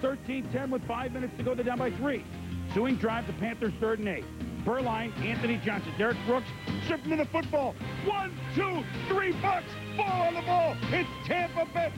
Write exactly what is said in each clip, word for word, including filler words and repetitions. thirteen ten with five minutes to go. They're down by three. Doing drive, the Panthers third and eight. Berline, Anthony Johnson, Derrick Brooks, shifting to the football. One, two, three, Bucks, four on the ball. It's Tampa Bay.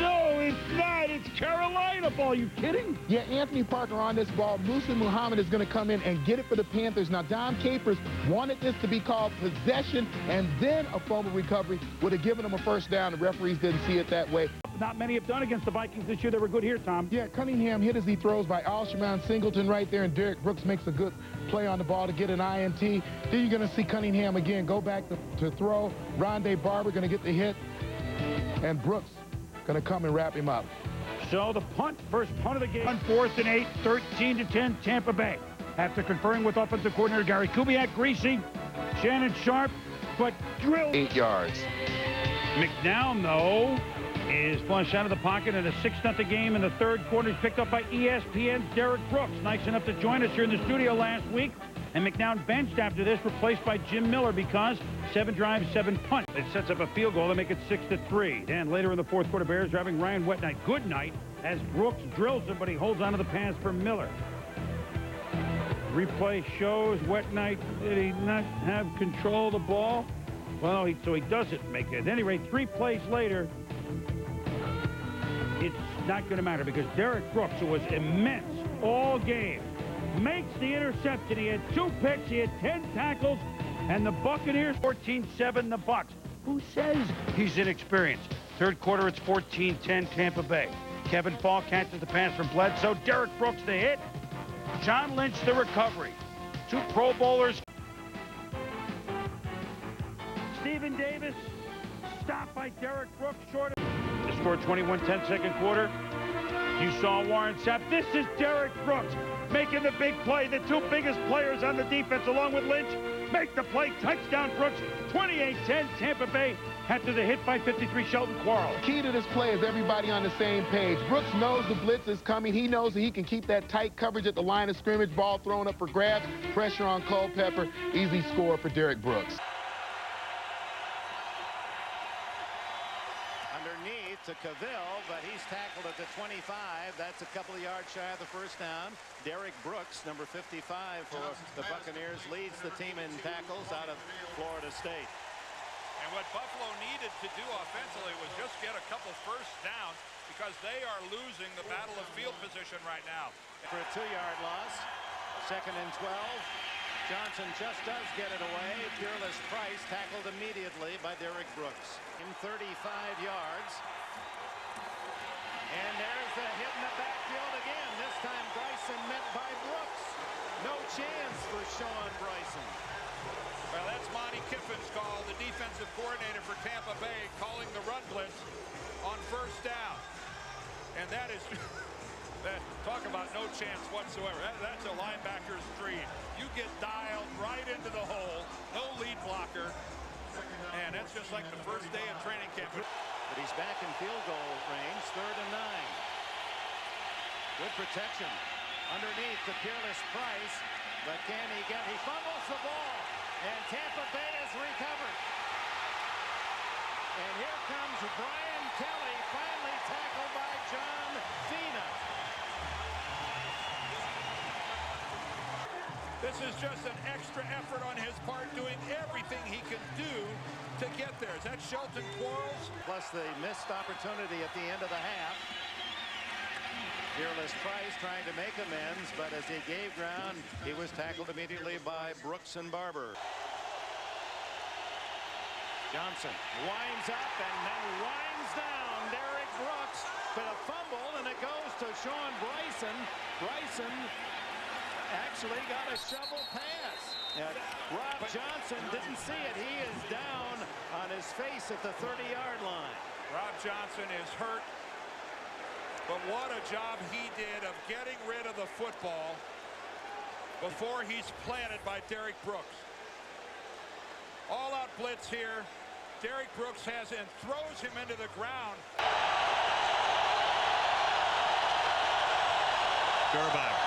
No, it's not. It's Carolina ball. Are you kidding? Yeah, Anthony Parker on this ball. Muhsin Muhammad is going to come in and get it for the Panthers. Now, Dom Capers wanted this to be called possession and then a fumble recovery would have given him a first down. The referees didn't see it that way. Not many have done against the Vikings this year. They were good here, Tom. Yeah, Cunningham hit as he throws by Alshon Singleton right there, and Derrick Brooks makes a good play on the ball to get an I N T. Then you're going to see Cunningham again go back to, to throw. Rondé Barber going to get the hit, and Brooks going to come and wrap him up. So the punt, first punt of the game. Fourth and eight, thirteen to ten, Tampa Bay. After conferring with offensive coordinator Gary Kubiak, Greasy, Shannon Sharp, but drilled. Eight yards. McNown, though, is flushed out of the pocket in a six nothing game in the third quarter. He's picked up by E S P N's Derrick Brooks. Nice enough to join us here in the studio last week. And McNown benched after this, replaced by Jim Miller because seven drives, seven punts. It sets up a field goal to make it six to three. And later in the fourth quarter, Bears driving Ryan Wetnight. Good night as Brooks drills him, but he holds onto the pass for Miller. Replay shows Wetnight, did he not have control of the ball? Well, he, so he doesn't make it. At any rate, three plays later, it's not going to matter because Derrick Brooks, who was immense all game, makes the interception. He had two picks, he had ten tackles, and the Buccaneers fourteen seven the Bucs. Who says he's inexperienced? Third quarter, it's fourteen ten Tampa Bay. Kevin Faulk catches the pass from Bledsoe. Derrick Brooks the hit. John Lynch the recovery. Two Pro Bowlers. Stephen Davis stopped by Derrick Brooks short of the score. Twenty-one ten second quarter. You saw Warren Sapp. This is Derrick Brooks making the big play. The two biggest players on the defense, along with Lynch, make the play. Touchdown, Brooks. twenty-eight ten, Tampa Bay, after the hit by fifty-three, Shelton Quarles. Key to this play is everybody on the same page. Brooks knows the blitz is coming. He knows that he can keep that tight coverage at the line of scrimmage. Ball thrown up for grabs. Pressure on Culpepper. Easy score for Derrick Brooks. To Cavill, but he's tackled at the twenty-five. That's a couple of yards shy of the first down. Derrick Brooks, number fifty-five for the Buccaneers, leads the team in tackles out of Florida State. And what Buffalo needed to do offensively was just get a couple first downs because they are losing the battle of field position right now. For a two-yard loss, second and twelve. Johnson just does get it away. Peerless Price tackled immediately by Derrick Brooks. In thirty-five yards. And there's the hit in the backfield again. This time Bryson met by Brooks. No chance for Sean Bryson. Well, that's Monty Kiffin's call, the defensive coordinator for Tampa Bay, calling the run blitz on first down. And that is... That, talk about no chance whatsoever. That, that's a linebacker's dream. You get dialed right into the hole. No lead blocker. And that's just like the first day of training camp. But he's back in field goal range. Third and nine. Good protection. Underneath to Peerless Price. But can he get... He fumbles the ball. And Tampa Bay is recovered. And here comes Brian Kelly, finally tackled by John Cena. This is just an extra effort on his part, doing everything he can do to get there. Is that Shelton Quarles? Plus the missed opportunity at the end of the half. Peerless Price trying to make amends, but as he gave ground, he was tackled immediately by Brooks and Barber. Johnson winds up and then winds down Derrick Brooks with a fumble, and it goes to Sean Bryson. Bryson actually got a shovel pass. Now, Rob Johnson didn't see it. He is down on his face at the thirty-yard line. Rob Johnson is hurt, but what a job he did of getting rid of the football before he's planted by Derrick Brooks. All-out blitz here. Derrick Brooks has and throws him into the ground. Gerback.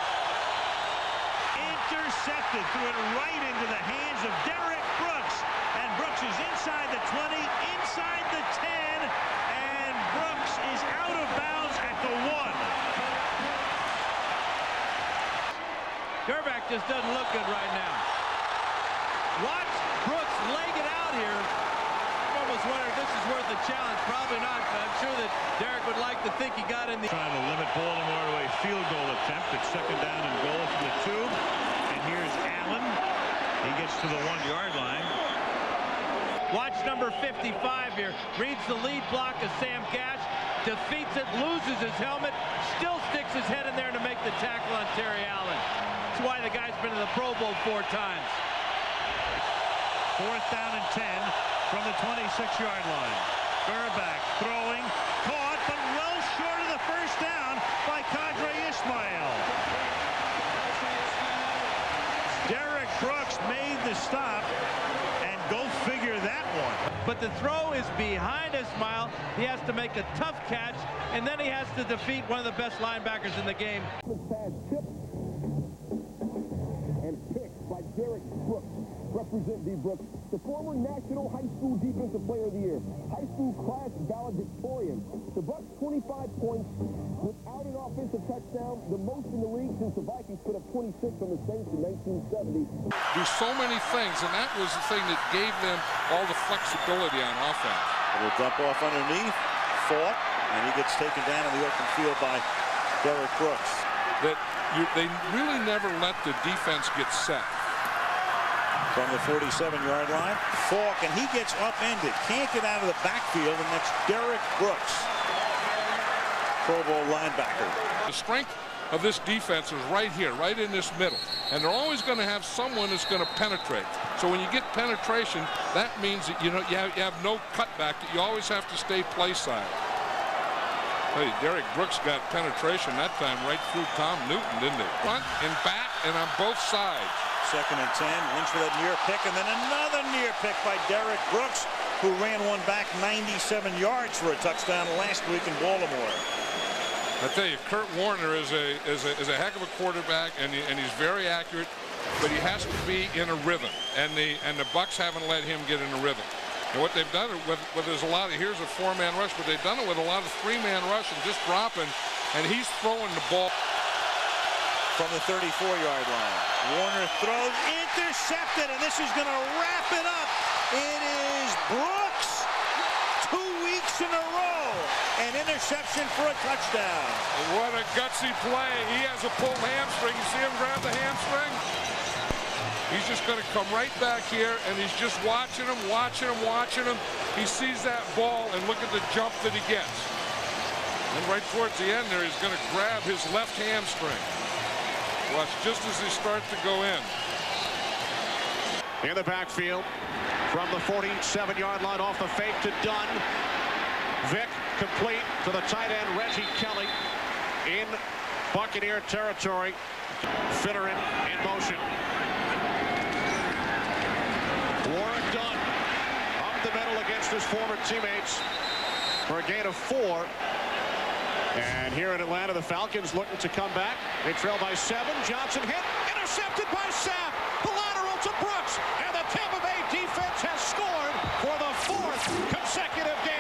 Intercepted, threw it right into the hands of Derrick Brooks, and Brooks is inside the twenty, inside the ten, and Brooks is out of bounds at the one. just doesn't look good right now. Watch Brooks leg it out here. I almost wonder if this is worth the challenge. Probably not, but I'm sure that Derrick would like to think he got in the... Trying to limit Baltimore to a field goal attempt. It's second down and goal from the two. And here's Allen. He gets to the one-yard line. Watch number fifty-five here. Reads the lead block of Sam Gash. Defeats it, loses his helmet, still sticks his head in there to make the tackle on Terry Allen. That's why the guy's been to the Pro Bowl four times. Fourth down and ten from the twenty-six-yard line. Birkbeck throwing, caught, but well short of the first down by Kadri Ismail. Derrick Brooks made the stop. But the throw is behind Ismail. He has to make a tough catch, and then he has to defeat one of the best linebackers in the game. Pass tipped and picked by Derrick Brooks. Represent D. Brooks, the former National High School Defensive Player of the Year, high school class valedictorian. The Bucks twenty-five points without an offensive touchdown, the most in the league since the Vikings put up twenty-six on the Saints in nineteen seventy. Do so many things, and that was the thing that gave them all the flexibility on offense. It'll dump off underneath, Faulk, and he gets taken down in the open field by Derrick Brooks. That you, they really never let the defense get set. From the forty-seven-yard line, Faulk, and he gets upended. Can't get out of the backfield, and that's Derrick Brooks, Pro Bowl linebacker. The strength of this defense is right here, right in this middle, and they're always going to have someone that's going to penetrate. So when you get penetration, that means that you know you have, you have no cutback. You always have to stay play side. Hey, Derrick Brooks got penetration that time right through Tom Newton, didn't he? Front and back, and on both sides. Second and ten, Lynch with a near pick, and then another near pick by Derrick Brooks, who ran one back ninety-seven yards for a touchdown last week in Baltimore. I tell you, Kurt Warner is a is a, is a heck of a quarterback, and he, and he's very accurate, but he has to be in a rhythm, and the and the Bucks haven't let him get in a rhythm. And what they've done with, with there's a lot of here's a four-man rush, but they've done it with a lot of three-man rush and just dropping, and he's throwing the ball. From the thirty-four-yard line, Warner throws, intercepted, and this is going to wrap it up. It is Brooks, two weeks in a row, an interception for a touchdown. What a gutsy play. He has a pulled hamstring. You see him grab the hamstring? He's just going to come right back here, and he's just watching him, watching him, watching him. He sees that ball, and look at the jump that he gets. And right towards the end there, he's going to grab his left hamstring. Watch just as he starts to go in. In the backfield from the forty-seven-yard line, off the fake to Dunn. Vick complete to the tight end, Reggie Kelly, in Buccaneer territory. Finneran in motion. Warren Dunn up the middle against his former teammates for a gain of four. And here in Atlanta, the Falcons looking to come back. They trail by seven. Johnson hit. Intercepted by Sapp. The lateral to Brooks. And the Tampa Bay defense has scored for the fourth consecutive game.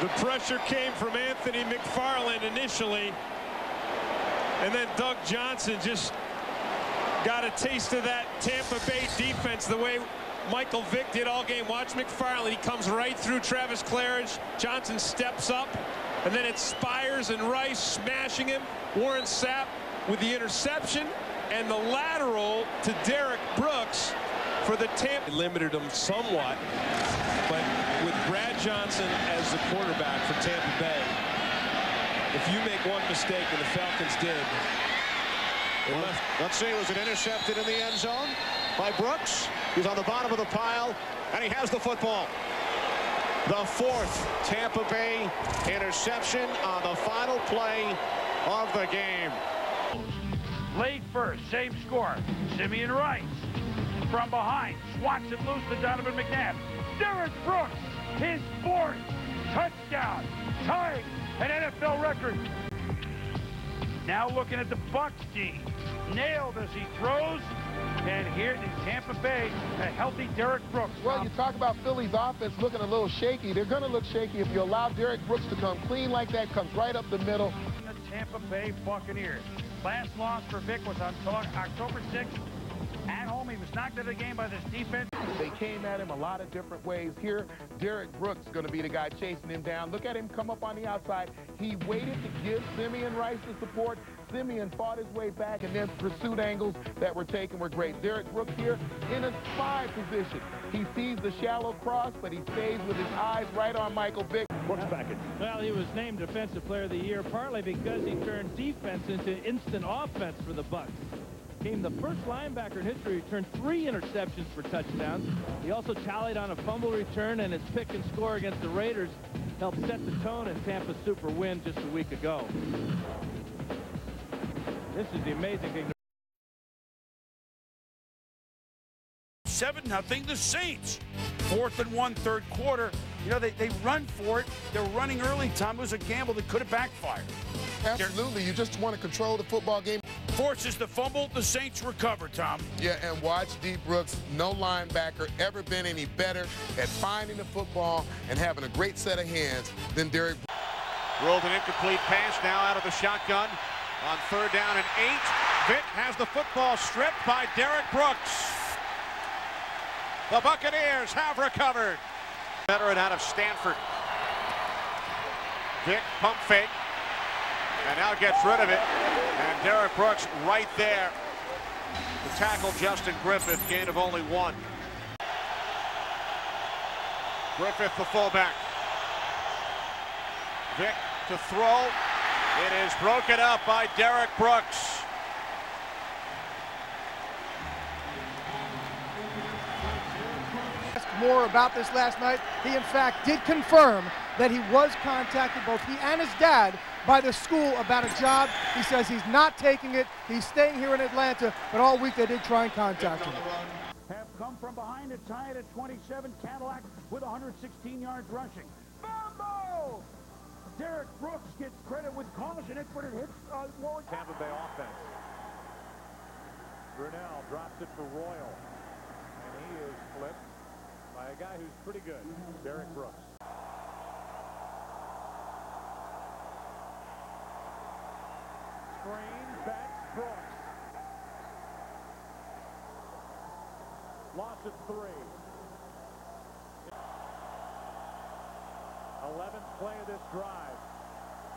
The pressure came from Anthony McFarland initially, and then Doug Johnson just got a taste of that Tampa Bay defense the way Michael Vick did all game. Watch McFarland. He comes right through Travis Claridge. Johnson steps up, and then it's Spires and Rice smashing him. Warren Sapp with the interception and the lateral to Derrick Brooks for the Tampa. Limited him somewhat, but with Brad Johnson as the quarterback for Tampa Bay, if you make one mistake, and the Falcons did, well, left. Let's see, was it intercepted in the end zone by Brooks? He's on the bottom of the pile, and he has the football. The fourth Tampa Bay interception on the final play of the game. Lead first, same score. Simeon Rice from behind swats it loose to Donovan McNabb. Derrick Brooks, his fourth touchdown, tying an N F L record. Now looking at the Bucs D. Nailed as he throws. And here in Tampa Bay, a healthy Derrick Brooks. Well, you talk about Philly's offense looking a little shaky. They're going to look shaky if you allow Derrick Brooks to come clean like that, comes right up the middle. The Tampa Bay Buccaneers. Last loss for Vick was on October sixth. At home, he was knocked out of the game by this defense. They came at him a lot of different ways. Here, Derrick Brooks is going to be the guy chasing him down. Look at him come up on the outside. He waited to give Simeon Rice the support. Simeon fought his way back, and then pursuit angles that were taken were great. Derrick Brooks here in a spy position. He sees the shallow cross, but he stays with his eyes right on Michael Vick. Brooks back in. Well, he was named Defensive Player of the Year, partly because he turned defense into instant offense for the Bucs. Became the first linebacker in history to return three interceptions for touchdowns. He also tallied on a fumble return, and his pick and score against the Raiders helped set the tone in Tampa's super win just a week ago. This is the amazing thing. seven nothing the Saints. Fourth and one, third quarter. You know, they, they run for it. They're running early, Tom. It was a gamble that could have backfired. Absolutely. You just want to control the football game. Forces the fumble. The Saints recover, Tom. Yeah, and watch D. Brooks. No linebacker ever been any better at finding the football and having a great set of hands than Derrick. Rolled an incomplete pass now out of the shotgun on third down and eight. Vick has the football stripped by Derrick Brooks. The Buccaneers have recovered. Veteran out of Stanford. Vick pump fake. And now gets rid of it. And Derrick Brooks right there to tackle Justin Griffith. Gain of only one. Griffith the fullback. Vick to throw. It is broken up by Derrick Brooks. Ask more about this last night. He, in fact, did confirm that he was contacted, both he and his dad, by the school about a job. He says he's not taking it. He's staying here in Atlanta, but all week they did try and contact him. Have come from behind to tie it at twenty-seven. Cadillac with one hundred sixteen yards rushing. Bumbo! Derrick Brooks gets credit with caution. It but it hits uh, Warren. Tampa Bay offense. Brunell drops it for Royal. And he is flipped by a guy who's pretty good, Derrick Brooks. Screen, back, Brooks. Loss of three. eleventh play of this drive.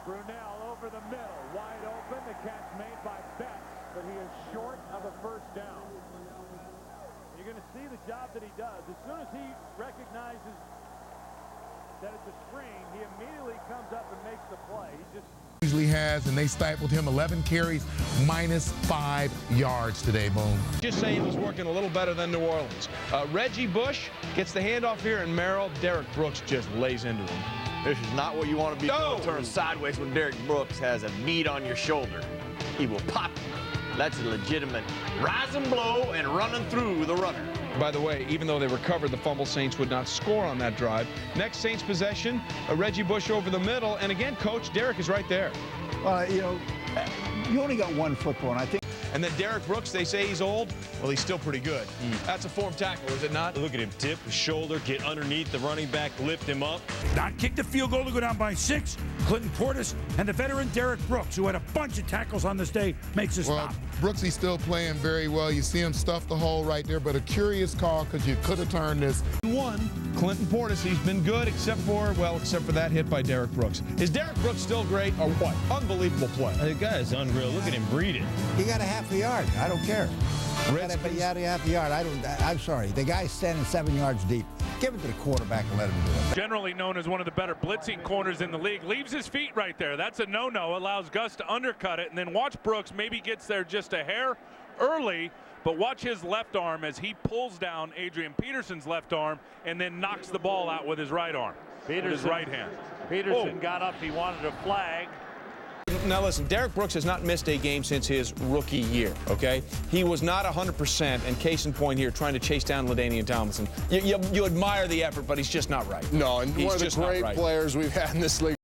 Brunell over the middle, wide open. The catch made by Betts, but he is short of a first down. You're going to see the job that he does. As soon as he recognizes that it's a screen, he immediately comes up and makes the play. He just usually has, and they stifled him. eleven carries, minus five yards today, Boone. Just saying, it was working a little better than New Orleans. Uh, Reggie Bush gets the handoff here, and Merrill, Derrick Brooks just lays into him. This is not what you want to be. No. Turn sideways when Derrick Brooks has a meat on your shoulder. He will pop. That's a legitimate rise and blow and running through the runner. By the way, even though they recovered the fumble, Saints would not score on that drive. Next Saints possession, a Reggie Bush over the middle. And again, Coach, Derrick is right there. Uh, you know, you only got one football, and I think. And then Derrick Brooks, they say he's old. Well, he's still pretty good. Mm. That's a form tackle, is it not? Look at him dip his shoulder, get underneath the running back, lift him up. Not kick the field goal to go down by six. Clinton Portis and the veteran Derrick Brooks, who had a bunch of tackles on this day, makes a well, stop. Brooksy's still playing very well. You see him stuff the hole right there, but a curious call because you could have turned this. One, Clinton Portis, he's been good except for, well, except for that hit by Derrick Brooks. Is Derrick Brooks still great or what? Unbelievable play. The guy is unreal. Look at him breed it. He got a half the yard. I don't care. But he had a half the yard. I don't. I'm sorry. The guy's standing seven yards deep. Give it to the quarterback and let him do it. Generally known as one of the better blitzing corners in the league. Leaves his feet right there. That's a no-no. Allows Gus to undercut it, and then watch Brooks. Maybe gets there just a hair early, but watch his left arm as he pulls down Adrian Peterson's left arm and then knocks the ball out with his right arm. Peterson's right hand. Peterson oh. got up. He wanted a flag. Now listen, Derrick Brooks has not missed a game since his rookie year, okay? He was not one hundred percent, and case in point here, trying to chase down LaDainian Tomlinson. You, you, you admire the effort, but he's just not right. No, and he's one of the great right. players we've had in this league.